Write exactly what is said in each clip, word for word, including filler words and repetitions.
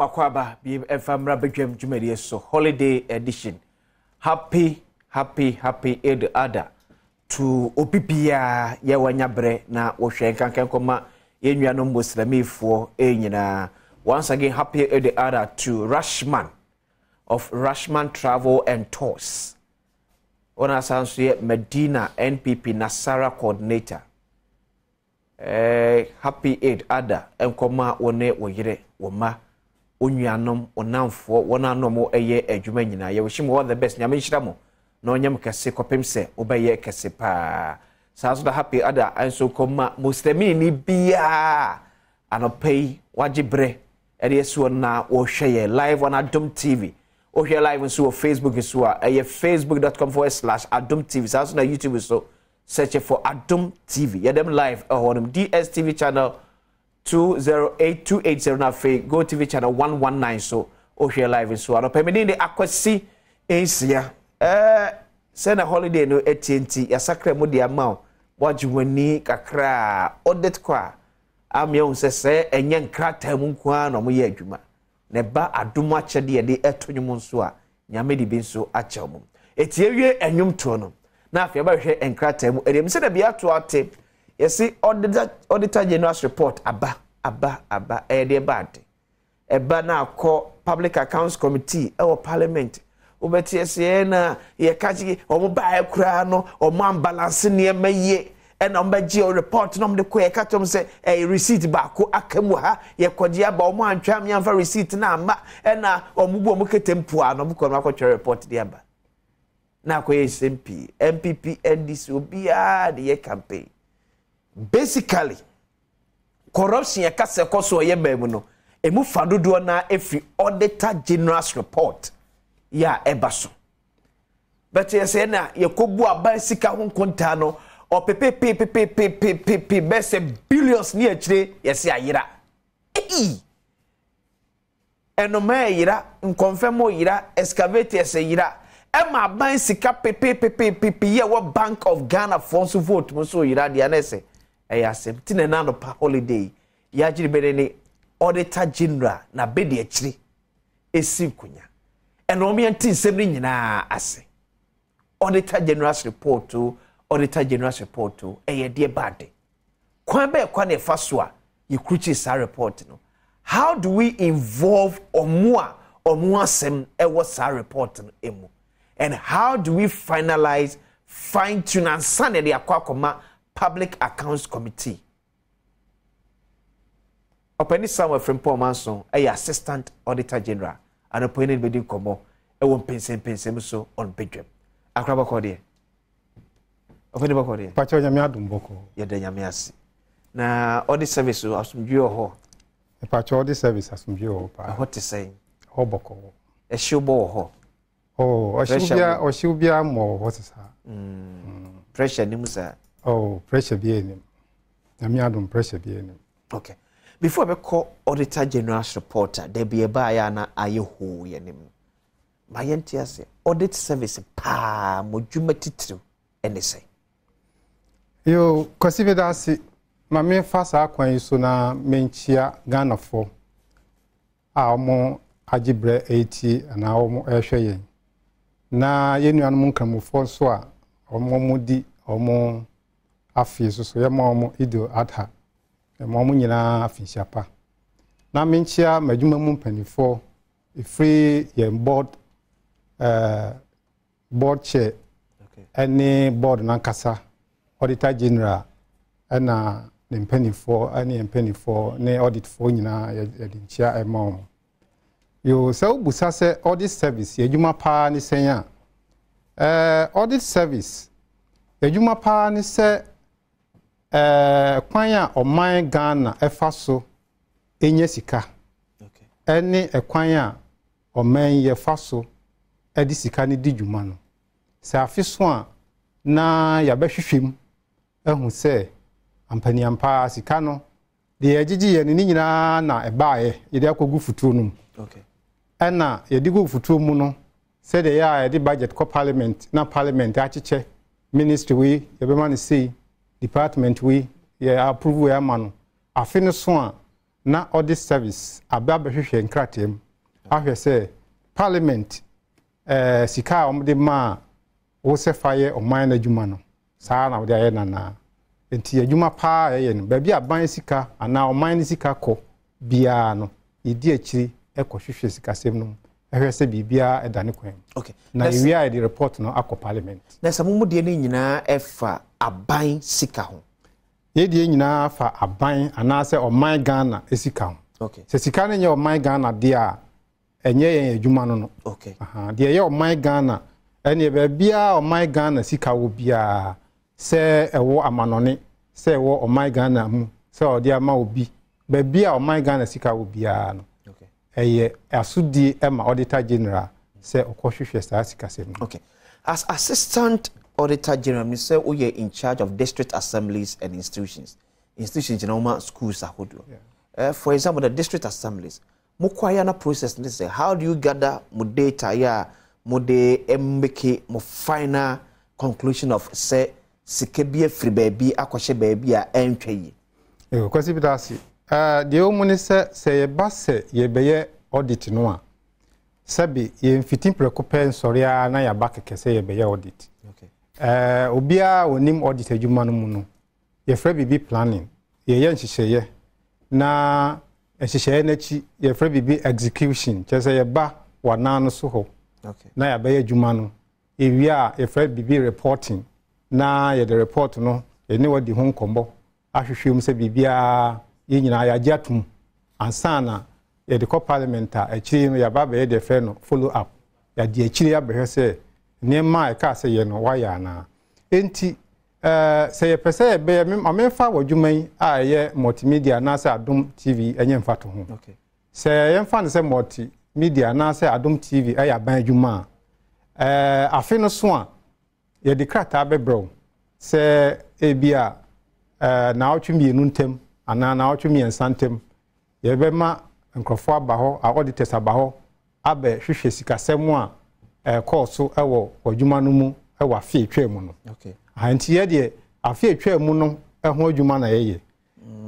Makwaba be Famra Bigam Jumedi, so holiday edition. Happy, happy, happy Ed Ada to Opipia Yawanyabre na Oshankan Kankoma, Yenyanom Muslimi for Enyana. Once again, happy Ed Ada to Rashman of Rashman Travel and Tours. Ona Sansuye Medina N P P Nasara Coordinator. Eh, happy Eid Ada enkoma one oyire woma onyanom onamfo wonanom eye adwuma nyina ye wishim all the best nya menhyira mo na onyam kase kopem se obeye kase pa saso da happy Ada anso koma muslimi ni bia anopei wajibre ere yesu na wohwe ye live on Adom T V ohwe live nso on Facebook nso a eye facebook dot com forward slash adom t v saso na YouTube so search for Adom T V. Yeah, them live on D S T V channel two zero eight two eight zero nine, Go T V channel one one nine. So, oh, here live is so. I don't permit the accuracy is here. Send a holiday no A T and T. Yasakre mo di amount. What you want ni kakra audit kwa. Am yon se se enyen krata munkwa no mo ye adwuma. Ne ba adum achede ye de etonyum so a nyame di bi so acha mum. Etiewie enyum to no. Now, if you ever hear and crack them, and you said that we have to attend, you see, Auditor General's report abba, abba, abba, a dear bad. A ban now called Public Accounts Committee or Parliament. Over T S N, ye catchy, or mobile crano, or man balancing near me ye, and on by geo report, nom the quay catum say a receipt back, who akemuha, ye quadia bomb and tram yan for receipt na ma, and now or mubo muketempo, no mukomako report the abba. Na kwa S M P, M P P, N D C, Obia, the campaign. Basically, corruption ya kase koso ye memuno. Emu fandudu na efi Auditor General's report ya ebaso. But ya se na ye kobu abasika hon kontano or pepe pepe pepe pepe pepe bese billions ni echre ya se ayira. Ei. Enoma ayira, nkonfemo ayira, excavate ya se ayira. Emma ban sika pepe pepe pepe ye wa Bank of Ghana funds vote muso yira de anese e ya sem ti na na pa holiday ya jiri bere ni Auditor General na be de akiri esi kunya eno me anti sem ni nyina ase Auditor General's report to Auditor General's report to e ye de bade kwan be kwan e fa so a ye kruchi sa report no. How do we involve omua omua sem e wa sa report no emu? And how do we finalize, fine-tune, and sanity the Akwakoma Public Accounts Committee? Upon this somewhere from Paul Frimpong-Manso, a assistant auditor general, and appointed within Komo, a one pencil pencil so on bedroom. Akraba Cordia. Upon the Bacordia. Pacho Yamiadum Boko. Yadamiasi. Now, audit service will assume you ho. A patch audit service assume you ho. What is saying? Hoboko. A shoe ball ho. Oh, or she'll be a more what is her? Pressure, Nimusa. Oh, pressure be in him. I mean, I don't pressure be in him. Okay. Before we call Auditor General's reporter, there be a bayana, are you who in him? My auntie audit service, pa, mojuma titru, and they say. You consider that my main fast act when you sooner mentia Ghana for our more algebra eighty and our more air. Na yenu anumun kamufo so a omo mudi omo afi so so ya ma omo ido adha e ma omo nyina afi chapa na menchia madwuma mu mpanifo ifri ye board uh, board chair okay any board na kasa Auditor General na ne mpanifo ani mpanifo ne audit fo nyina ya dinchia e ma omo. You so busase audit service ye juma pa ni senya eh audit service ye juma pa ni se eh kwan a oman Ghana efa so enye sika okay eni e kwan a oman ye fa so edi sika ni di juma no se afi so a na ya behwehwem ehun se ampani ampa sika no de agigi ye ni nyina na ebaaye ye de akogu futuro no okay ana yedigo futu mu no said ya yedi budget ko parliament na parliament achiche ministry we yebema ni see department we ye approve we amano afine so a na audit service ababehwe nkratem ahwe say parliament eh sika omde ma wo se faye oman na djuma no saa na wo de aye na na enti adjuma pa ye no ba bi aban sika ana oman ni sika ko bia no idi akiri ekohwehwe sika sem no ehwe se bibia edane kwen okay na we are the report no akọ parliament na samu de ni nyina efa aban sika ho ye de nyina afa aban ana se oman Ghana esika ho okay se sika ne oman Ghana de a enye ye adwuma no no okay aha de ye oman Ghana ene ba bia oman Ghana sika wo bia se ewo amanone se ewo oman Ghana mu se odi ama obi ba bia oman Ghana sika wo bia no eye asudi ema auditor general say okohwehwe saa sika semu okay as assistant auditor general me say we are in charge of district assemblies and institutions institutions normal schools ahodo eh for example the district assemblies mo kwaya na process this say how do you gather mo data ya mo de mbk mo final conclusion of say sikebie free baby akwahye baby a entwe yi eh kwasi bitasi Uh, the woman se say a basse ye beye audit noa. Sabi ye fitting precopen soria na ya back say ye beye audit. Okay. Uh ubia wonim audit adwumanu mu no. Ye fra bibi planning. Ye ye nhihye na ehihye na chi ye fra bibi execution. Che say ye ba wana no so ho. Okay. Na ya beye adwumanu. E wia ye fra bibi reporting. Na ye the report no eni wodi ho nkombo. Ahwehwe mu se bibia yinyina ya jatum ansana ya de ko parliamenta achiri ya baba ya de freno follow up ya de achiri ya behe se ne ma ka se ye no waya na enti eh se ye pese be amemfa wadwuman a ye multimedia na se Adom T V enye mfato ho okay se ye mfa ne se multimedia na se Adom T V aya ban adwuma eh afi no so a ye de krata be bro se ebia eh na otwumi enu ntem ana na otwemi ensantem ye be ma nkrofo aba ho auditors aba ho abe hwehwe sikasem a e course ewo odwuma no mu ewo afi etwa mu no okay anti ye de afi etwa mu no eho odwuma na ye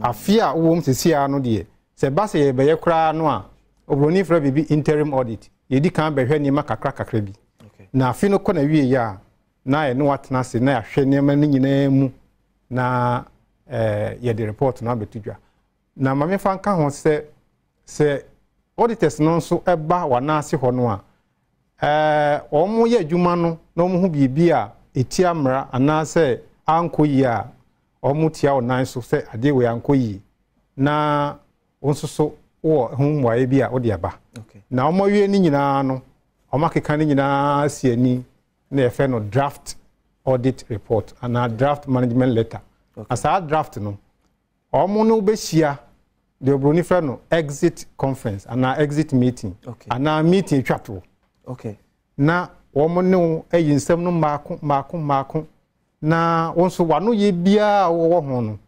afi a wo msesia no de se ba se ye be ye kra no a obroni fra bibi interim audit ye di kan be hwe ni makakra kakra bi na afi no ko na wie ya na ye no watna se na ahwe ne ma ni nyina mu na eh ye the report na betudwa na mame fa nka ho se se auditors no so eba wana ase ho no a eh omo ye adwuma no no mo hu bibia eti amra ana se anko yi a omo tia onan so se ade we anko yi na onso so wo hu wa bibia odi aba okay na omo wie ni nyina no omo akeka ni nyina si ani na efe no draft audit report ana draft management letter okay. As a draft no omo no be sia de obroni fra no exit conference and an exit meeting okay. And a meeting twato okay na omo no eyi nsem no maako maako maako na wonso wano ye bia wo ho no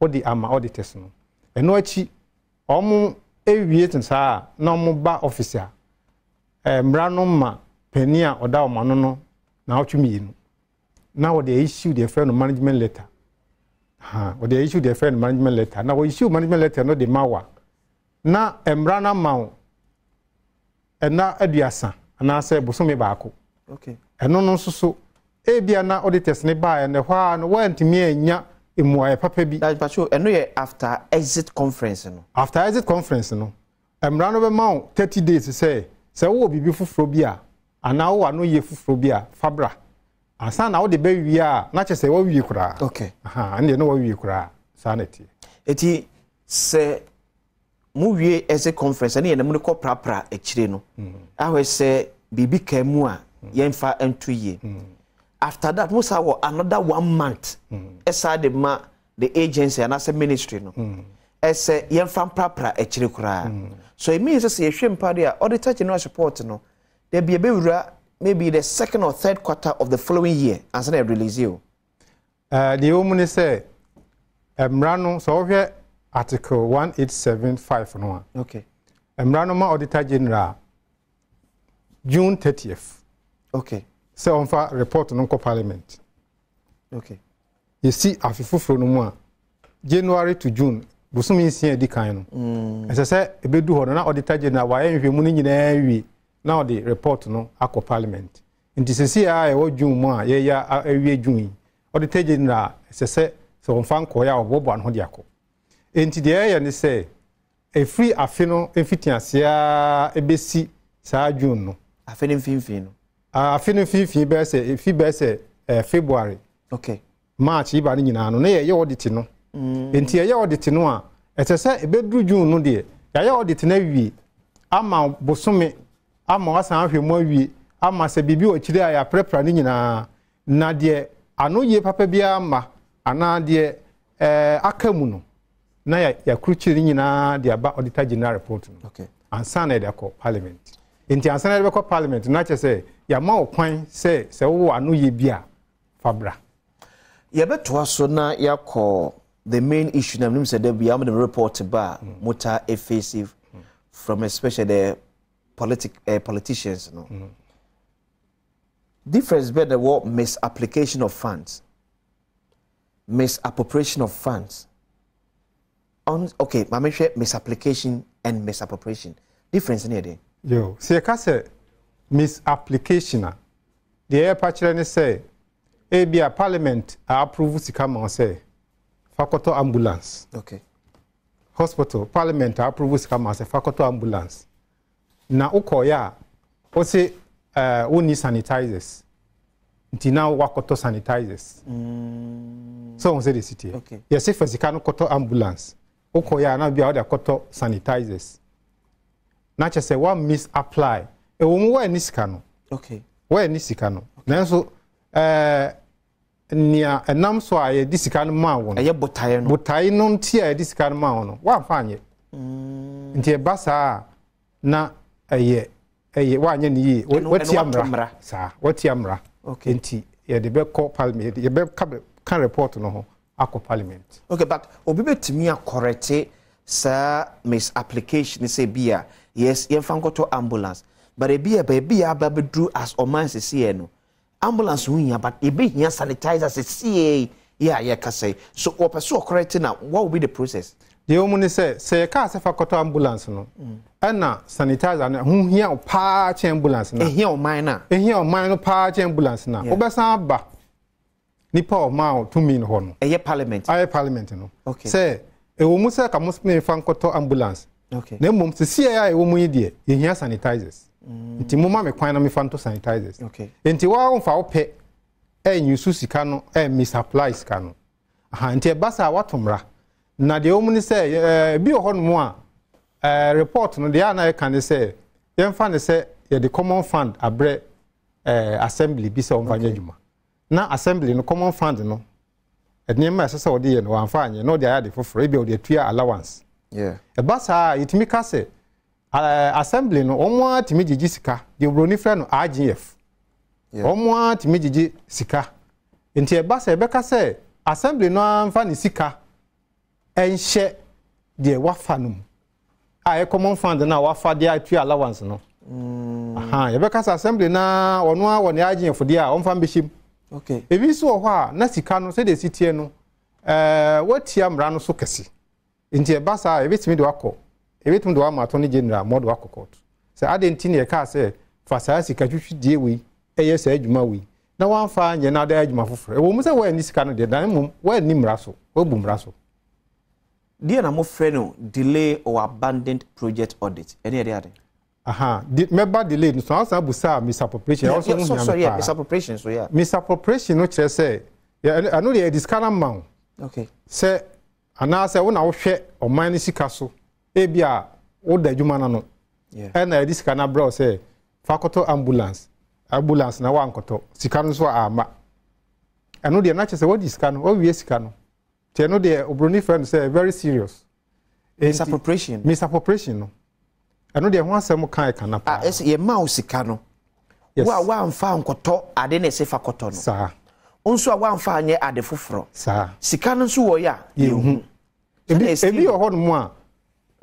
odi ama auditors no eno achi omo ewie tinsa na omo ba officer eh mra no ma penia oda omo no no na otwimi no na wo de issue de fra no management letter ha o de issue the friend management letter na o issue management letter no de mawa na emra na mawo e na aduasa na se bosome baako okay eno no nsoso e bia na auditors ne ba e ne hwa no want me anya emu aye papa bi that but eno ye after exit conference no after exit conference no emra no be mawo thirty days say say wo bibi foforo bia ana wo ano ye foforo bia fabra asa na wo de be wi a na che se wo wi kura okay aha ande no wo wi kura sanity eti se mu wi as a conference na ye na mu ko prapra e kire no ahwe se bibi ka mu a ye mfa entu ye after that musa wo another one month esa de ma the agency and as a ministry no ese ye mfa prapra e kire kura so it means say ehwe mpa de auditor general support no de be be wura maybe the second or third quarter of the following year as an release you uh the woman say emrano so here article one eight seven five no okay emrano ma auditor general June thirtieth okay so on for report no parliament okay you see afifofro no mu January to June Busumi siye di kano. Ese se ebedu horo na auditor general wa enhwe mu ni nyina wi na odi report no akọ parliament. Nti sisi a ewo dwun mu a ye ya awie dwun. Auditor general ese se so mfan ko ya obobo an ho de akọ. Nti de ye ne se e free afino efitianse a ebesi saa dwun no. Afene mfimfin no. Ah afene mfimfin be se e fi be se February. Okay. March iba ni nyina no na ye ye audit no. Enti ya audit no a etese ebedru dwun no de ya ya audit na wie ama bosome ama wasan ahwemu wie ama se bibi o kire ya prepra ni nyina na de ano ye papa bia ama ana de eh akamu no na ya ya kruchiri nyina de aba auditor general report no. Okay. Ansa na de ko parliament. Enti ansa na de ko parliament na che se ya ma okwan se se wo ano ye bia fabra. Ya betwa so na yakọ the main issue na mnim said we am the report ba motor effective from especially the politic uh, politicians no mm. difference be the what misapplication of funds misappropriation of funds on okay ma mention misapplication and misappropriation difference near there yo see ka say misapplication the air patcher ne say e bia parliament approve sika ma say Fakoto ambulance. Okay. Hospital, parliament, approve scam as a fakoto ambulance. Na ukoya, ose uh uni sanitizers. Ntina wakoto sanitizers. Mm. So on say the city. Okay. Yes, if you can koto ambulance. Ukoya na be other koto sanitizers. Nature say one misapply. E wo mu wa ni sika no. Okay. Wa ni sika no. Na so eh nia enam so aye disika no ma wono aye botaye no botaye no ntia aye disika no ma wono wa afanye mm ntia basa na aye aye wa anya ni yi wati amra sa wati amra okay nti ye de be call parliament ye be can report no ho akọ parliament okay but obi betimi correct sa misapplication say bia yes ye fan koto ambulance but e bia ba bia ba bedru as oman sisi no ambulance win but e be here sanitizer say yeah yeah can say so o person correct now what will be the process the woman say say ka say fakoto ambulance no and na sanitizer na hu here o pa ambulance na e here o man na e here o man no pa ambulance na obesa ba nipa o man to mean ho no e parliament e parliament no okay say e wo mu say ka mo spin fakoto ambulance okay na mum say see e wo mu yi de e here sanitizers nti mumma me kwan na me fanto sanitizers okay nti wa won fa wo pe e nyusu sika no e misapply sika no aha nti e basa watomra na de omu ni se bi ho no a eh report no de ana e kan se ye fa ne se ye the common fund abre eh assembly bi se onfa nyaduma na assembly no common fund no e de ma se se wo de ye no anfa anye no de aya de foforo e bi o de tua allowance yeah e basa itimi ka se Uh, assembly no omwa timi jiji sika de broni fra no A G F yeah. omwa timi jiji sika nti e ba se be ka se assembly no anfa ni sika enhye de wafa no a e common fund na wafa de atu allowance no mm. aha e be ka se assembly na ono a woni A G F de a omfa mbishim okay e bi so ho a na sika no se de sitie no eh uh, watia mra no so kesi nti e ba sa e bitimi de wakọ ebetum do ama attorney general mod wa court say adenti ne ka say fa saa sika twitwidie we eye saa adwuma we na wanfa anye na da adwuma foforo ewo mu say wa ni sika no de dan mum wa ni mraso wa bu mraso die na mo frɛ no delay or abandoned project audit any area there aha member delay no so asa bu saa misappropriation also no nyam so yeah misappropriation so yeah misappropriation no kyerɛ sɛ I know the discount amount okay say ana say wo na wo hwɛ oman ni sika so ebia oda adwuma na no yeah na edi sika na bro say fakoto ambulance ambulance na wankoto sika no so ama eno de na che say what is sika no owie sika no te no de obroni friend say very serious misappropriation misappropriation no eno de ho asem kan kan na pa ah ese ye ma sika no wa wa amfa ankoto ade na se fakoto no sa onso wa amfa anye ade foforo sa sika no so wo ya ye hu ebi ebi ho no a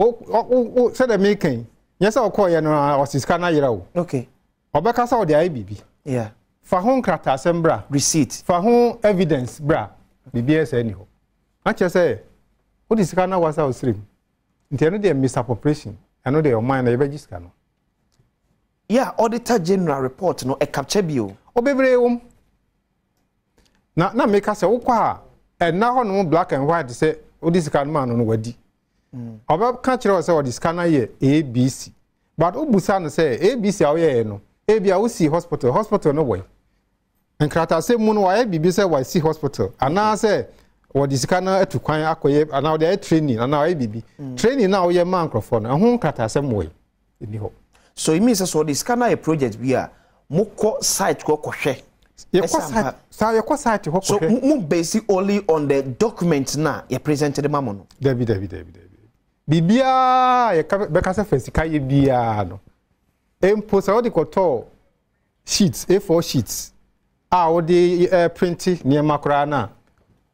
o o o said making yes I call you no sika na yera o okay obeka sa o de ai bibi yeah fa ho nkrata sembra receipt fa ho evidence bra bibi ese ni ho acha say What is Kana was our stream? They know they misappropriation. I know they are mine. I just cannot. Yeah, Auditor General report no a capture bill. Obevreum. Na na make us a okwa. And now on black and white say, oh this can man on wedi. About country was our scanner here A B C. But Obusan say A B C away no. A B I will see hospital hospital no way. And Krata say moon why B B say why see hospital. And now say. Or this canna to quite acquaint, and now they're training, and now A B B. Training now your microphone, and home cutter some way. So it means so this canna a project we are Moko site cochet. So your site so based only on the documents now you presented the mammono. Debbie, Debbie, Debbie, Debbie. Bibia, a cabacasa fessica, biano. Impose all the cotor sheets, A four sheets. Our the printing near Macrana.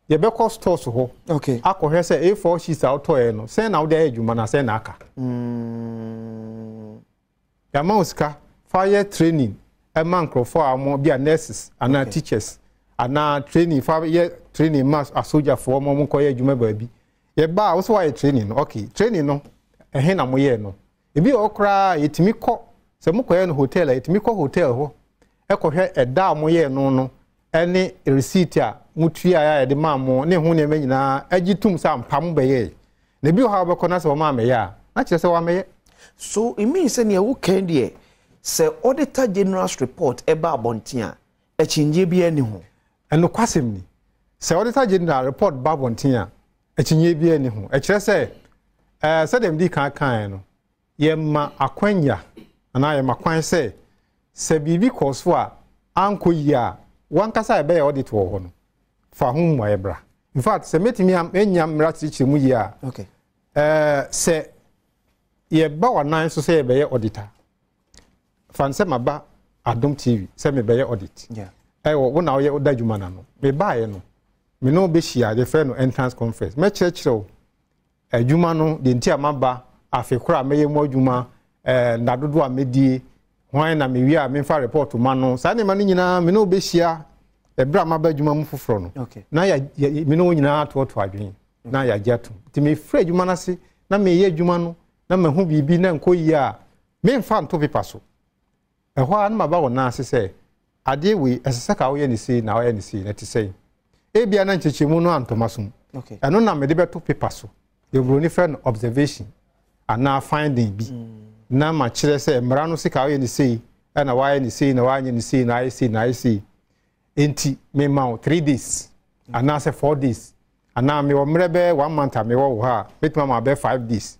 Ye beko store so okay akohwe say A four sheets auto e no say na wo dey adwuma na say na aka mm ya mauska fire training e man crofo amo bia nurses ana okay. Teachers ana training fire training mass asoja for mo mo koye adwuma ba bi ye ba wo so why training okay training no ehe na mo ye no e bi okra yetimi kọ say mo koye no hotel yetimi kọ hotel ho e kohwe e da mo ye no no any receipt a mutua ya de mamu ne ho ne me nyina agitum sa mpam be ye na bi ho abekọ na se o ma me ya na kire se wa me so it means say na wo kan de se Auditor General's report e ba abontia e chinje bi ani ho eno kwasem ni se Auditor General report ba abontia e chinje bi ani ho e kire se eh se dem di kan kan no ye ma akwanya ana ye ma kwan se se bibi kọsfo a anko yi a one kasa ebe audit wo ho no fa hum wa ebra in fact se metimi am enyam rati chimu ye a okay eh se ye ba wanan so se ebe auditor fan se maba Adom T V se me be audit yeah eh wo na wo dadwuma na no me ba ye no me no be share the friend entrance conference me chechiro adwuma no de ntia maba afekura me ye mo adwuma eh na dodo a medie hwan na me wi a me fa report ma no sa ne ma ni nyina me no be share ebra ma ba adwuma mu foforo no na ya me no nyina to to adwen na ya jato ti me fra adwuma na se na me ye adwuma no na me hu bibi na nko yi a me mfa nto paper so e ho an ma ba wona se se ade we esese ka wo ye ni se na wo ye ni se na ti sei e bia na ncheche mu no antomasom okay ano na me de beto paper so de broni friend observation ana finding bi na ma kire se mra no se ka wo ni sei na wa ye ni sei na wa ye ni sei na ai sei na ai sei enti me ma three days ana se four days ana me wo mrebe one month me wo ha metima ma be five days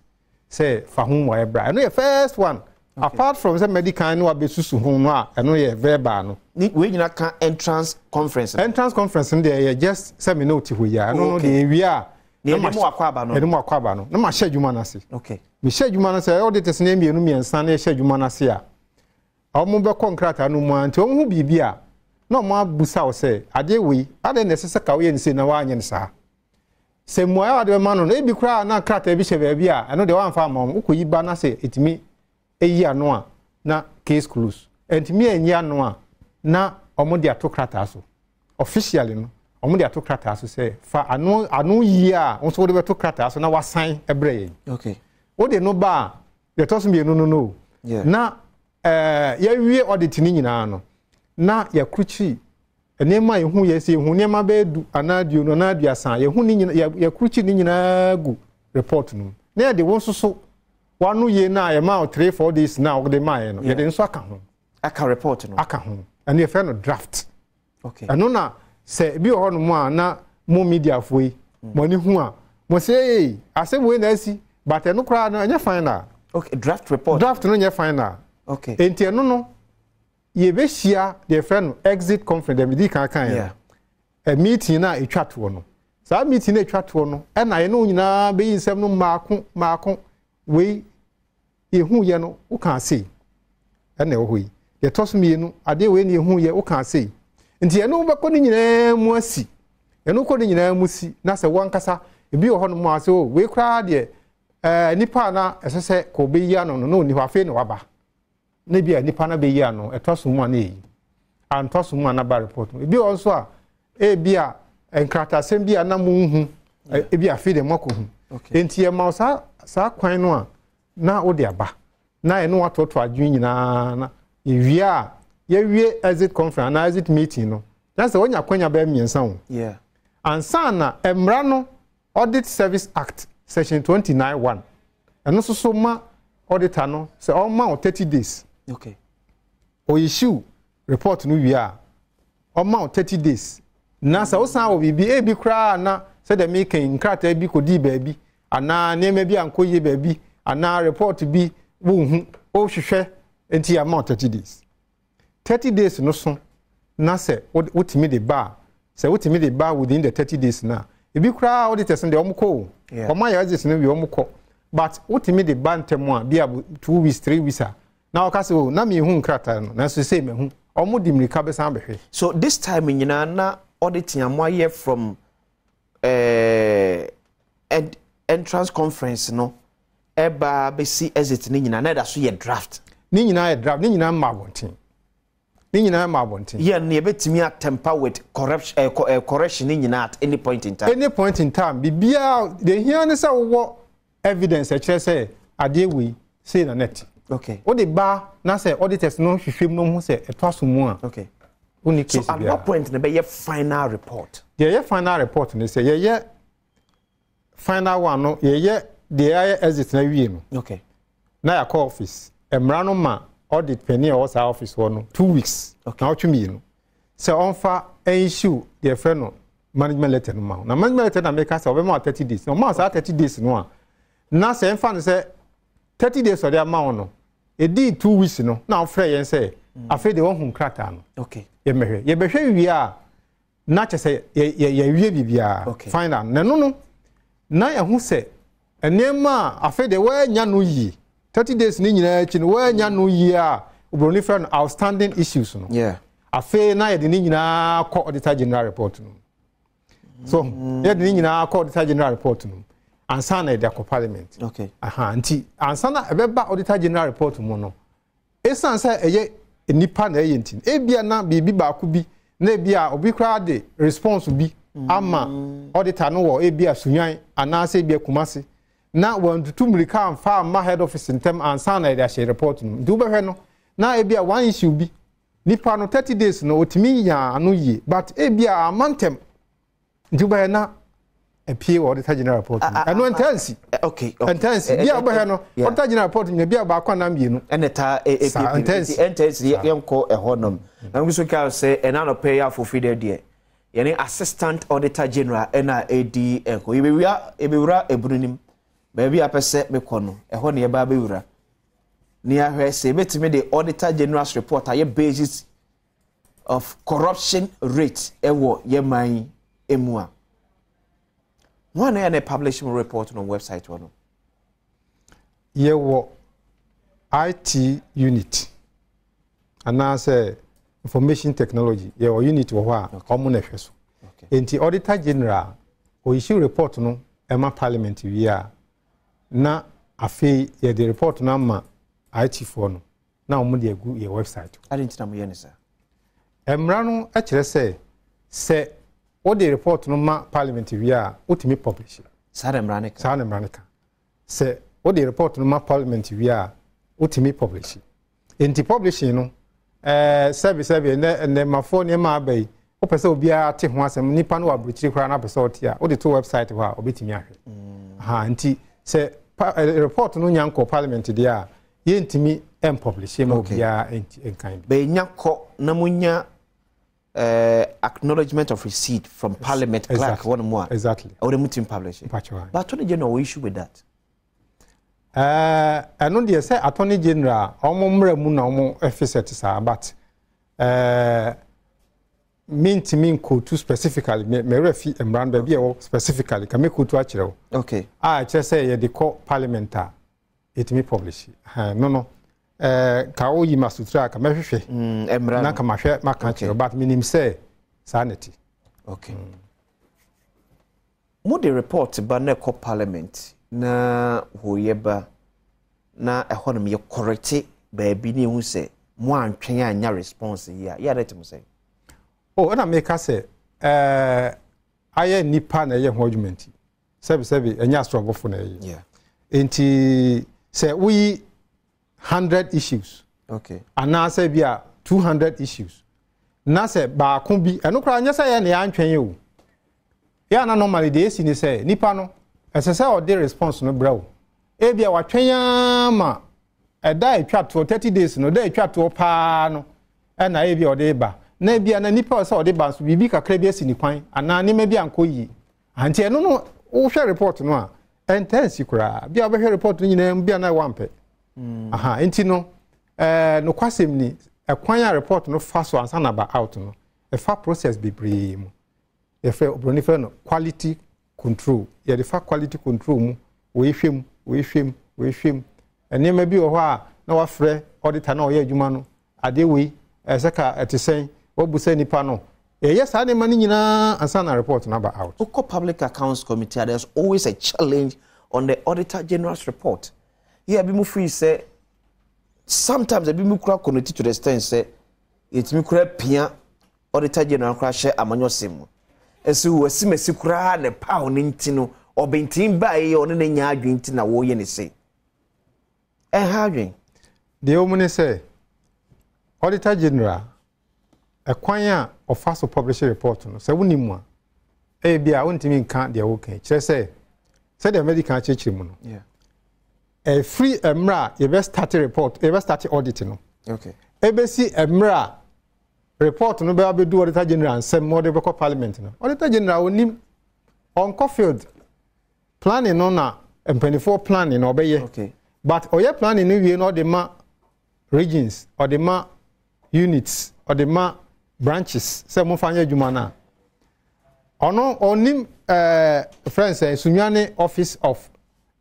say fa hun wa ebra no ye first one okay. Apart from say medical no abesusu hun no a no ye verbal no ni we nyina kan entrance conference entrance conference there ye just say me no ti ho ya no no de wi a na ma akwa aba no na ma akwa aba no na ma hye adwuma na se okay me hye adwuma na se auditors na emi enu mi ensa na hye adwuma na se a omo be contract anu mu anti omo hu bibi a no ma busa o se ade we ade necessary ka we nse na wa anyen sa se mu ayo ade ma no na ebi kura na krata ebi hye baabi a eno de wan fa ma ukoyi ba na se etimi eyi ano a na case close entimi enyi ano a na omo de ato krata so officially no omo de ato krata so se fa ano ano yi a won so de ato krata so na wasan ebreye okay o de no ba de toss me no no no yeah. Na eh ya wie audit ni nyina no na ya kuchi enema ehu ye se ehu nema be du anadu no na aduasan ye hu ni ya kuchi ni nyina gu report no na de won soso wanu ye na ye ma three four days na o de ma ye no ye de nso aka ho aka report no aka ho and ye fe no draft okay ano na se bi ho no mu a na mu media fo yi mo ni hu a mo se ase we na si but eno kra no enya final okay draft report draft no enya final okay enti eno no ye be share the friend exit conference dem di kan kan yeah a meeting na etwa to no sa meeting na etwa to no e na ye no nyina be yinsem no maako maako we ehu ye no wo kan sei e na wo yi ye toso me no ade we na ehu ye wo kan sei nti ye no be ko nyina mu asi ye no ko nyina mu si na se wankasa e bi ho no mu ase o we kra de eh nipa na esese ko be ya no no ni ho afi ni waba na bia nipa na be yi ano etoso mu na yi antoso mu na ba report bi onso a e bia enkrata sem bia na mu hu e bia fi de mako hu Okay. Enti ya mausa sa kwa inua na odi aba na enu watu tu ajuni na na yivia yivia exit conference na exit meeting no. That's wanya kwenye ba miensa. Yeah. Ansa na emrano Audit Service Act section twenty-nine one. Eno so so ma auditor no se o ma on thirty days. Okay. O issue report no wia. O ma on thirty days. Na sa o san o bibi e bi kra na said the making crata bi could be baby, and now name be uncle ye baby, and now report to be woo, oh, she share, and tea amount thirty days. Thirty days no son, now say, what me the bar, say what me the bar within the thirty days now. If you cry auditors and the omuco, or my eyes name your omuco, but what me the ban temwa be able two weeks, three weeks. Now, Castle, Nami Hun crata, as the same, who almost dim recovers amber. So this time in Yana auditing a more year from. Uh, and entrance conference no eba be see exit ni nyina na da so ye draft ni nyina ye draft ni nyina ma wontin ni nyina ma wontin ye na betimi atemper with corruption uh, uh, correction ni nyina at any point in time any point in time bibia de hia ne say wo evidence e chere say ade we say na net okay o de ba na say auditors no hwehwem no ho say e toaso mu a okay. So at what point in the final report? The final report and they say, yeah, yeah, final one, no, yeah, yeah, the exit na we. Okay. Now I call office. Emrano ma audit penny or our office one two weeks. Okay. Now to me, no. So on for an issue, the friend management letter no ma. Now management letter na make us over more thirty days. No more thirty days no. Now say infant say thirty days or the amount no. It did two weeks no. Now friend and say. I feel the one who cracked on. Okay. You behave, we are not just say, we are fine. No, no, no. Now, who said, and then, I feel the way Yanu ye thirty days in the way Yanu ye are only for outstanding issues. Yeah. I feel now the Nina court the general report. So, the Nina court the general report. And Sana the parliament. Okay. Aha, and Sana, a web back auditor general report. Mono. Esan say eye nipa na eye ntin e bia na bibi ba ku bi na bia obi kra de response bi ama auditor no wo e bia sunyan ana say bia kumase na wantutu mrika amfa ama head office ntem ansa na dey share report no du be hwe no na e bia one issue bi nipa no thirty days no otimi ya anu ye but e bia amantem du be na appeal auditor general report and no intense okay intense bia obo he no auditor general report nya bia ba kwana mienu eneta intense intense yenko ehonom na ngiso ka say enano pay ya for feed there yani assistant auditor general na ad enko ebewura ebewura eburunim ba bia pese mekọ no eho na ye ba bewura ni ahwe say betime the auditor general's report aye basis of corruption rate ewo ye man emua. One and a publishing report on website one. Yeah, what I T unit and now say information technology. Yeah, or unit or common affairs. Okay. And the auditor general or issue report no Emma Parliament. We are now a fee. Yeah, the report number I T phone. Now, I'm going to your website. I didn't know any sir. Emrano actually say say. What the report no ma parliament we are ultimate publisher. Sanem Ranica. Sanem Ranica. Say what the report no ma parliament we are ultimate publishing. In the publishing no, eh service service and and my phone and my bay. O person obi a te ho asem nipa no abrochiri kra na person o te a. O the two website wa obetimi ahwe. Ha nti say report no nyanko parliament dia ye ntimi em publish em obi a enkan. Be nyanko na munya Uh, acknowledgement of receipt from yes. Parliament exactly. Clerk one more exactly or the meeting publishing Pachuan. But attorney general issue with that uh I know they say attorney general omomremu na omo efficient sir but uh mean to mean code to specifically me refi emran be be specifically can make to achire okay ah just say the call parliamentary it me publish no no eh kawo yi masutra ka mehwehwe mm emra na ka mahwe maka chiro but minim say sanity okay mo the report ba na ko parliament na hoyeba na ehonom ye correct ba bi ni hu say mo antwen anya response here ya let me say oh na make say eh aye nipa na ye argument Sebi sebi, enya struggle for ne. Yeah. Enti say we hundred issues. Okay. And now say we are two hundred issues. Now say ba kumbi. Eno kwa anya say ne antwen yo. Ya na normally dey si ni say nipa no. Ese say o dey response no brawo. E bia watwen ama. E da etwa to thirty days no da etwa to pa no. E na e bia o dey ba. Na bia na nipa o say o dey ba so bibi kakra bia si ni kwan. Ana ne ma bia nkoyi. Anti eno no o share report no a intense kura bia be report nyina bia na wampe aha enti no eh no kwasem ni ekwan ya report no fa so ansa na ba out no e fa process bebre mu e fa obroni fa no quality control ya de fa quality control mu we hwem we hwem we hwem ene ma bi wo ho a na wa frɛ auditor na o ya adwuma no ade we esaka etisen wo bu sɛ nipa no. Yes, I didn't manage to report number out. The Public Accounts Committee, there's always a challenge on the Auditor General's report. Yeah, be free say sometimes I be mukra committee to the extent say it's mukra pia Auditor General crasher amanyo simu. Esu wasi mesikra ne pa onintino or bentin bae or ne nya adwenti na wo ye ne say. Eh hawin. The omune say Auditor General a kwanya of fast publish report no se woni mu a e bia wontimi nka de wokan kire se se de medical chechire mu no yeah a free emra e be start report e be start audit no okay e be si emra report no be do auditor general sem mo de be ko parliament no auditor general onim on Caulfield planning no na twenty-four planning no be ye okay but oye planning no we no de ma regions or the ma units or the ma branches say mo fanya adwuma na ono onim eh friends eh Sunyane office of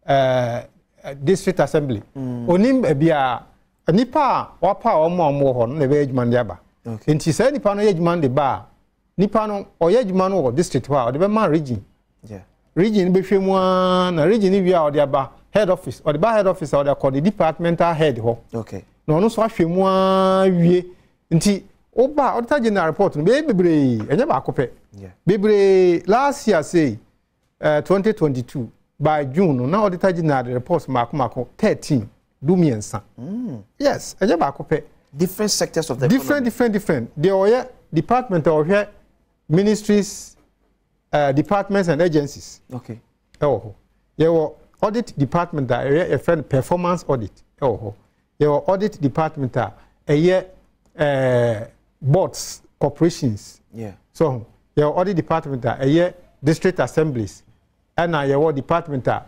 uh, district assembly mm. onim bia nipa wapa omo omo ho na be adwuma de aba okay. Enti say nipa no adwuma de ba nipa no oya adwuma no district wa o de be ma region yeah region be hwemu na region ni bia o de aba head office or the ba head office or the called departmental head ho okay no no so hwemu wie enti Oba, Auditor General report, baby, and never copy. Baby, last year, say twenty twenty-two, by June, now Auditor General reports mark mark thirteen, do me and son. Yes, and never copy. Different sectors of the different, different, different. They are here, department or here, ministries, uh, departments, and agencies. Okay. Oh, your audit department, a friend performance audit. Oh, your audit department, a year, uh, boards, corporations. Yeah. So your audit department are uh, district assemblies, and uh, your department are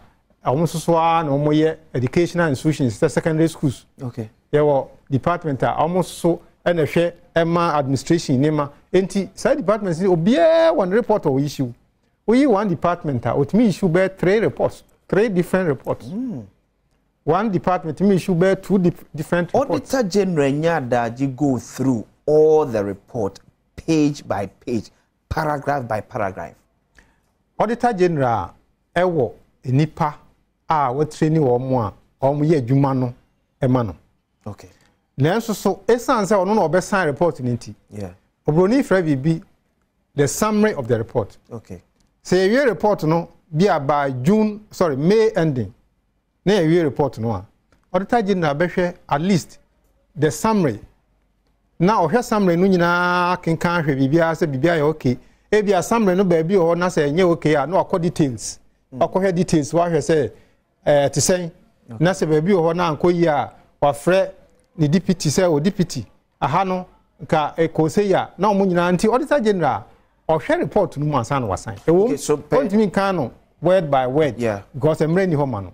uh, almost one or more educational institutions, the secondary schools. Okay. Your department are uh, almost so and a share Emma administration Emma. Anti side departments obey one report or issue. We one department uh, with me issue bear three reports, three different reports. Mm. One department me should bear two dif different reports. Auditor General Nyada, you go through all the report, page by page, paragraph by paragraph. Auditor General, ewo enipa a we training wo mo a omo ye adwuma no e ma no. Okay. Nanso so esan se ono na obesan report ni nti. Yeah. Obroni fra bibi the summary of the report. Okay. Say your report no be by June, sorry, May ending. Na your report no. Auditor General behwe at least the summary. Na ohwe samre no nyina kenkan hwe bibia se bibia ya okay e bia samre no ba bi o na se enye okay a na akọ details akọ details wa hwe se eh ti sen na se ba bi o na anko yi a wa frɛ ni deputy se o deputy aha no ka e ko se ya na omo nyina nti auditor general ohwe report no mu ansa no wasan e wo point mi kan no word by word yeah because emre ni ho ma no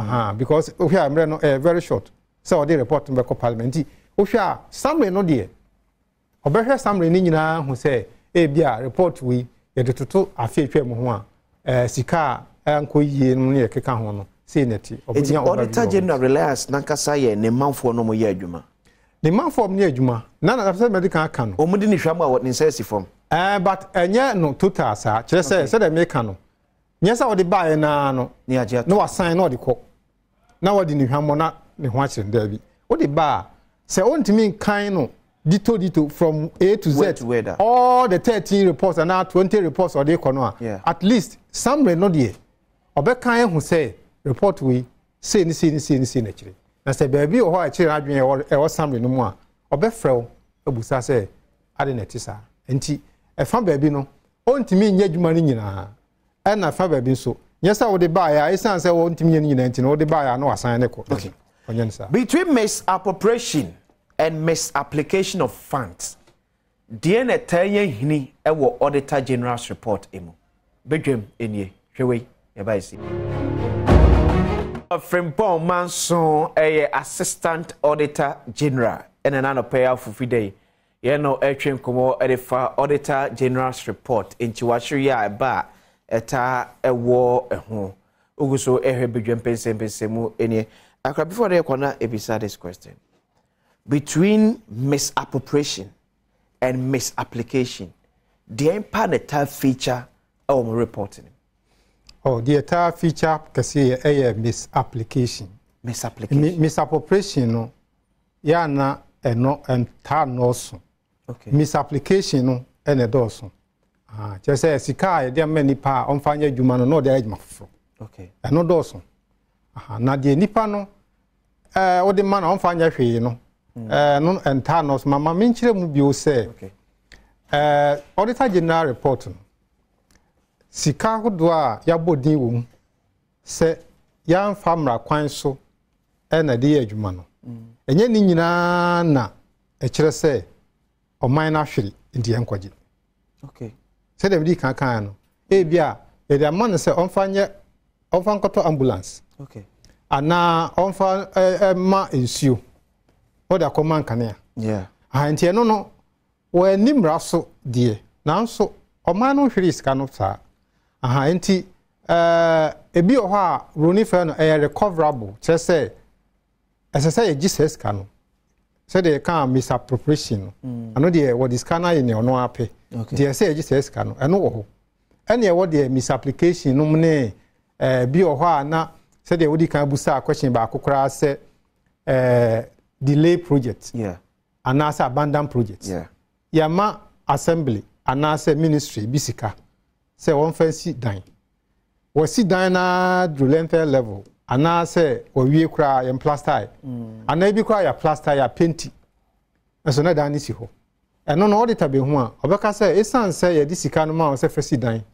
aha because ohwe emre no eh very short so the report be ko parliament Osha, summary no dear. Obehe summary ni nyina hu say e bia report we ye de toto afi twa mu ho a eh sika anko yie no ne keka ho no say neti obunya obabi. Auditor General relies nankasa ye ne manfo no mo ye adwuma. Ne manfo mo ye adwuma. Na na afisa medical aka no. Omudi ni hwam a wo ne sense form. Eh but enye no total sa kire say say de meka no. Nyesa wo de bae na no ne agye ato. No wasan na wo de kɔ. Na wo de ni hwam na ne ho akye da bi. Wo de ba say only mean kind of dito dito from A to Z. Word to all the thirteen reports and now twenty reports or the economy. Yeah. At least some were not here. Obekanye who say report we say ni say ni say ni say naturally. Na say baby o ho a chiri adwen e wo samre no mu a obefrew abusa say ade netisa. Enti e fa baby no ontimi nya dwuma ni nyina. E na fa baby so nyesa wo de ba ya esan say wo ontimi nya ni nyina enti no wo de ba ya no wasan ne ko. Okay. Between misappropriation and misapplication of funds, D N A Tayen Hini ewo Auditor General's report emu. Bedwem enye hwewei yeba isi. Frimpong-Manso a assistant auditor general and another payer for fide. You know, a train come auditor general's report into what you are about a war a home. Uguso a heavy jumping semu any. Before they corner a beside this question between misappropriation and misapplication, the entire feature of reporting. Oh, the entire feature can see a misapplication. Misapplication. Mi misappropriation, no, yeah, na and no and turn also. Okay. Misapplication, no, and a dozen. Ah, just say sika. There are many pa on fanya juma no the age mafro. Okay. And no dozen. Ah, na the nipa no. Eh, o the man on fanya she no. Eh, no and turn also. Mama minchile mubio say. Okay. Eh, Auditor General report. Sika hudwa ya bodi wum se ya famra kwanso ena de adwuma no enye ni nyina na e kire se o man na hwiri ndi enkoje. Okay, se dem di kan kan no e bia e de man se onfanye onfan koto ambulance. Okay, ana onfan ma ensio o da koman kanea. Yeah, ha ntie no no wo animra so die nanso o man no hwiri sika no sa. Aha, enti eh ebi o ha roni fa no eh recoverable che se ese se Jesus kanu se de kan misappropriation ano de what is kana in ono ape de se Jesus kanu eno wo ho ene e wo de misapplication no mne eh bi o ha na se de wo di kan busa question ba kokora se eh delay project. Yeah, anasa abandon project. Yeah, yama assembly anasa ministry bisika. Say one fancy dine. Was see diner to level. And I say, or we cry and plaster. And I be cry a plaster, a painty. And so not dine is you. And no auditor be one. Obaka say, a son say a disicanoma or fancy dine.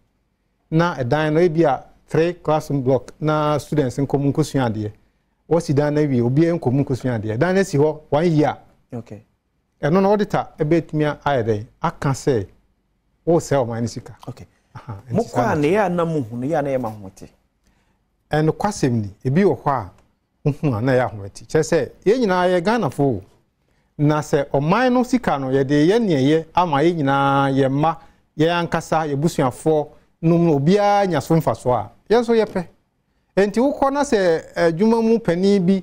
Now a dine may be a three classroom block. Now students in common cushion dear. What's the dine will be in common cushion dear. Dine is you one year. Okay. And no auditor a bit me a I can say, oh, sell my nisica. Okay. Mukwa ne ya na muhunu ya na ya mahuti. Eno kwasemni ebi wo kwa muhunu na ya huti. Che se ye nyina ye ganafo na se oman no sika no ye de ye ne ye ama ye nyina ye ma ye ankasa ye busuafo num no bia nya so mfaso a. Ye so ye pe. Enti wo kwa na se adwuma mu pani bi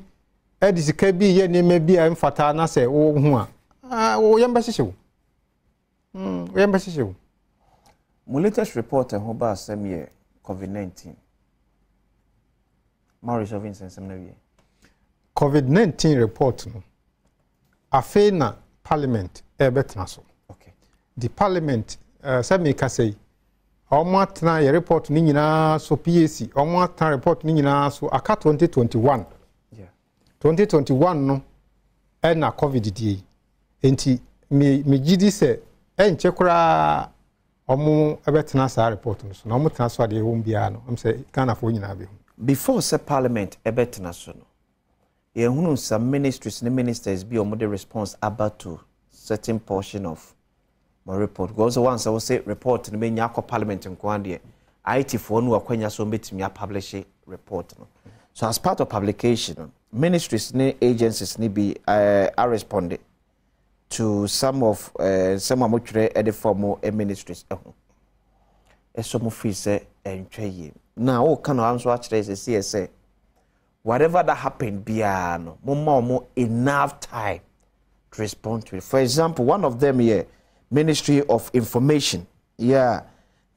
edisika bi ye ne ma bi a mfata na se wo hu a. Ah wo ye mba hyewu. Mm wo ye mba hyewu. My latest report and Hoba Semye COVID nineteen. Maurice of Vincent Semnevie. COVID nineteen report. Afena Parliament Ebert Naso. Okay. The Parliament Semye Kasei. Omatna ye report ninina so P A C. Omatna report ninina so Aka twenty twenty-one. Yeah. twenty twenty-one no. Ena COVID D. Enti me me G D se enchekura. Omo ebetna sa report no so na omo tena so ade wo mbia no am say Ghana for nyina be before say parliament ebetna so no ye hunu some ministries and ministers be omo the response about to certain portion of my report because once I will say report no me nya ko parliament nko ande I T for no akwanya so betimi a publish report no so as part of publication ministries and agencies ni be uh, are responded to some of uh, some of the former ministries. Some of fees and trade. Now, all kind of arms watch race is C S A. Whatever that happened, Biano, more more enough time to respond to it. For example, one of them here, Ministry of Information. Yeah,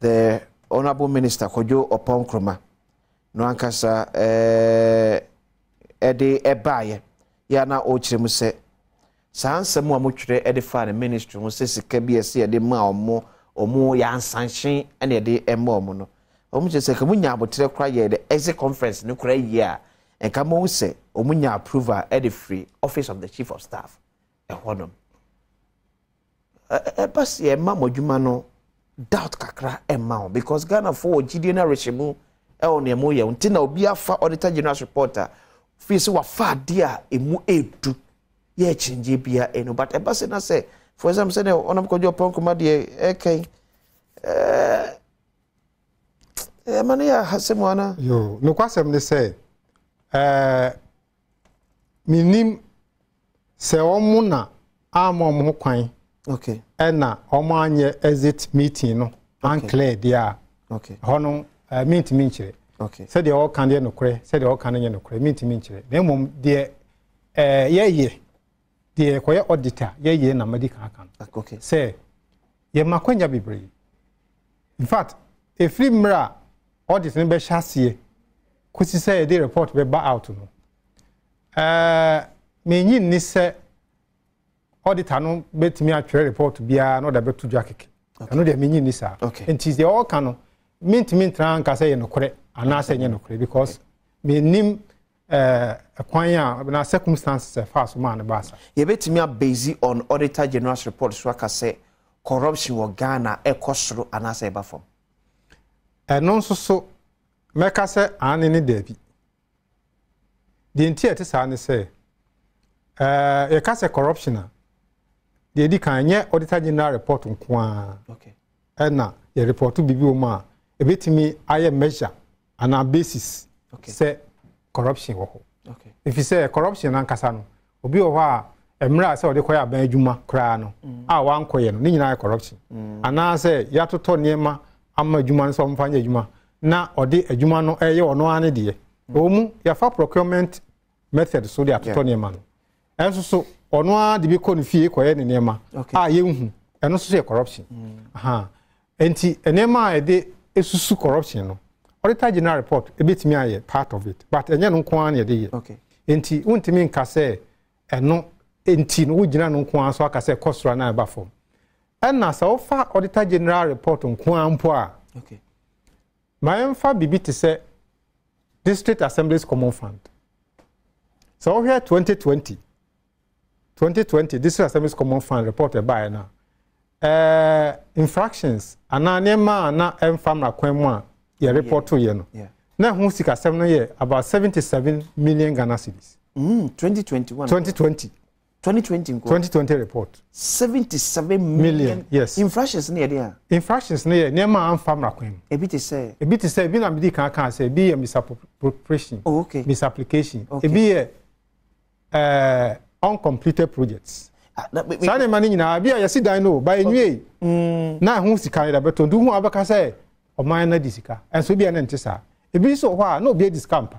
the Honorable Minister Kojo Oponkroma. No ankasa Eddie Ebaye. Yeah, now Ochemu said. Sansa mo amutre edify the ministry won se sika bi ese e de ma omo omo ya sanction and e de emo omo no Omuchese kamunya abotire kra ye the exit conference no kra year and kamu se omunya approval at the free office of the chief of staff e honum e pass ye mamodwuma no doubt kakra e ma because Ghana for Gideon Richemu e on ye mo ye unti na obi afa auditor general reporter free se wa fa dia emu edu ye chenje bia eno but e pass na say for example say onam Kojo Oponkroma de ekan eh Emania Hasemwana. Yo, no kwasem ne say. Eh minim se omu na amom ho kwan. Okay. E na omu anye exit meeting no. Unclear dia. Okay. Hono meeting minchire. Okay. Said the all can dey no kure, said the all can dey no kure, meeting minchire. Na mum de eh ye ye. De koye auditor, ye ye na medical account. Okay. Say ye makwanya bebre. In fact, a free mirror audit number chassis could say the report be back out. Uh, me yin ni say auditor no bet me actual report be another back to jacket. I know the me yin ni sir. And tis the all canon mean to mean tran can say no correct and answer no correct because me nim uh acquire na circumstances fast man basa. You bet me based on auditor general's report so I can say corruption or Ghana e costro and answer before. And also, so make us say, and any David. The entire is an say, a case of corruption. The Edican auditor general report on Quan. Okay. And now, the report to be Buma, a bit me, I am measure and our basis. Okay. Say corruption. Okay. If you say corruption and Casano, or be over a mirror, so the choir Benjuma Crano. I want Coyan, Nina corruption. And I say, Yato Tonema. I'm a Juman, some fine Juma. Now, or the Jumano, a or no idea. Omu, your far procurement method, so they are Tony man. And so, or no, the Bicon fee, quiet in Emma. Ah, you, and also say corruption. Aha. And tea, and Emma, a day is so corruption. Or the general report, a bit me part of it, but a young quan a day. Okay. And tea, won't mean Cassay, and no, and tea, no general quan, so I can say cost run a baffle. And as so far auditor general report on Kuanpoa. Okay. My own far B B T say District Assembly's Common Fund. So here twenty twenty. twenty twenty District Assembly's Common Fund reported by now. Uh, infractions. Ananema ana emfamra kwemwa ye report to ye no. Yeah. Na hu sika seven ye about seventy-seven million Ghana cedis. Mm, twenty twenty-one. twenty twenty. twenty twenty twenty twenty report. seventy-seven million. Yes. Infractions near there. Infractions near near my own farm. A bit is say. A bit is say, being a bit can say, be a misappropriation. Oh, okay. Misapplication. Okay. Be a uh, uncompleted projects. Sunday money now, be a sit I know by anyway. Now who's the kind of better do who ever say, or my nadisica, and so be an antissa. It be so why no be a discamper.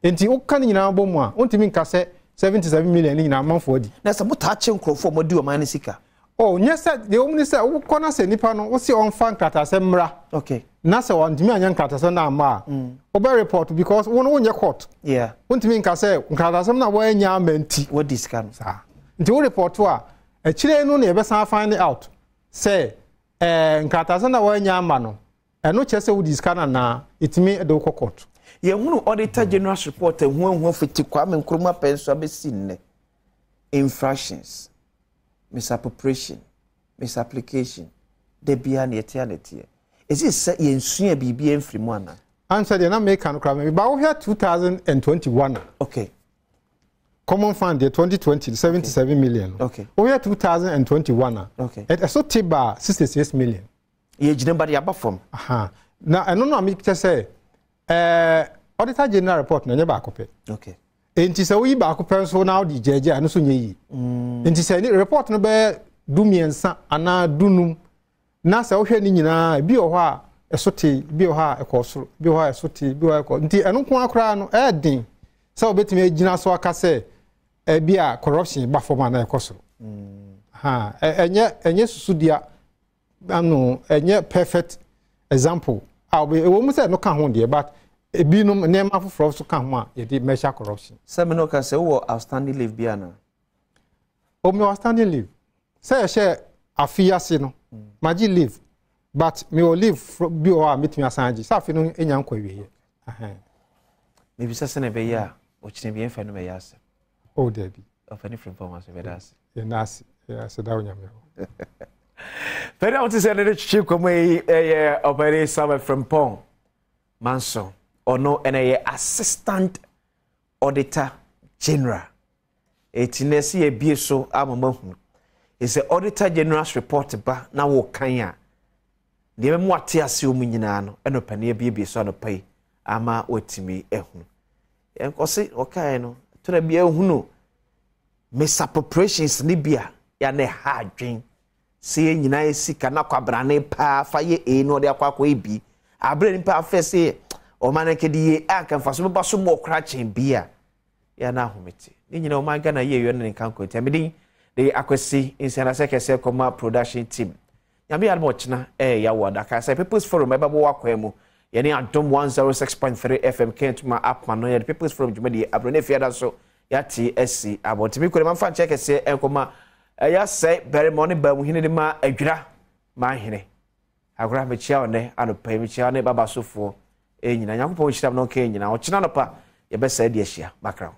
And the old canning in our bomb one, won't even cassette. seventy-seven million in a month for the. That's a mutaching crop for Modu Manisika. Oh, yes, the only say, oh, corner say Nippon, what's your own fan catasemra? Okay. Nasa on Jimmy and Catasana Ma. Obey report because one on your court. Yeah. Won't mean Cassay, Catasana, where ya menti. What this can, sir? The old report to her. A children only ever find it out. Say, and Catasana, where ya mano. And no chess would discard now. It me a doco court. Ye wunu auditor general's report and one who fit Kwame Nkrumah pencil be seen infractions, misappropriation, misapplication, debian eternity. Is it say ye nsuye bibi emfiri mu ana? Answer dey na make an Kwame ba wo here two thousand twenty-one. Okay. Common fund dey twenty twenty seventy-seven million. Okay. Wo here two thousand twenty-one. Okay. It so tiba sixty-six million. Ye jine ba dey abafom. Aha. Na eno no am say Uh, auditor general report na nyeba akope. Okay. Enti se wi ba akope so now di jeje anu so nyeyi. Mm. Enti se ni report no be du miensa ana dunum na se wo hwe ni nyina bi o ho a esote bi o ho a ekosoro bi o ho a esote bi o ho ekosoro. Enti enu ko akra no e din se obetimi agina so aka se e bi a corruption ba form na ekosoro. Mm. Ha enye enye susu dia anu enye perfect example. I will say no can one dear, but a binum name of frost to come one, it did measure corruption. Seminole can say, oh, outstanding leave, Biana. Oh, my outstanding leave. Say a share a fiasino, Maji leave. But me will leave from B O R meet me as Angie. So no any uncle maybe Sassana Bayer, which may be a family as oh, Debbie, of any Frimpong-Manso as a Vedas. Yes, down your but I want to send a chief come a operator somewhere from Frimpong-Manso or no, and a assistant auditor general. It's in a beer so I'm a mountain. It's the auditor general's report back now. Okanya. The memoir tears you minano, and open a baby son of pay. Ama otimi ehun. And Cossi Okano, to the beer huno. Misappropriations Libya, Yane hard drink. Saying United Sikanaka Brane pa fire a no de aquaque be. I bring pa face eh, or manake de ack and for some basso more crutching beer. Yana humiti. You know, my Ghana year, you're in Kanko. Tamidin, the Aquasi in Santa Secretary Command Production Team. Yami Almochna, eh, Yawada, I say, People's Forum, Babawaquemo, Yeni Adom one oh six point three F M came to my app, Manoya, People's Forum, Jumedi, Abrene Fiadaso, Yati, S C, about to be good. Man, check and say, Elcoma, I say, very morning, but we need my Egra, my Hene. I grab a chair on there, and a payment chair on a Babaso for, and I know, which I'm not Kenyan, or Chinapa, you best say, yes, yeah, background.